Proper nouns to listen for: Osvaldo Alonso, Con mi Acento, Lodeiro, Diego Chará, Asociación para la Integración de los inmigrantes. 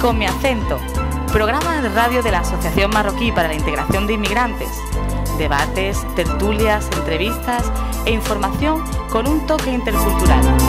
Con mi Acento, programa de radio de la Asociación Marroquí para la Integración de Inmigrantes. Debates, tertulias, entrevistas e información con un toque intercultural.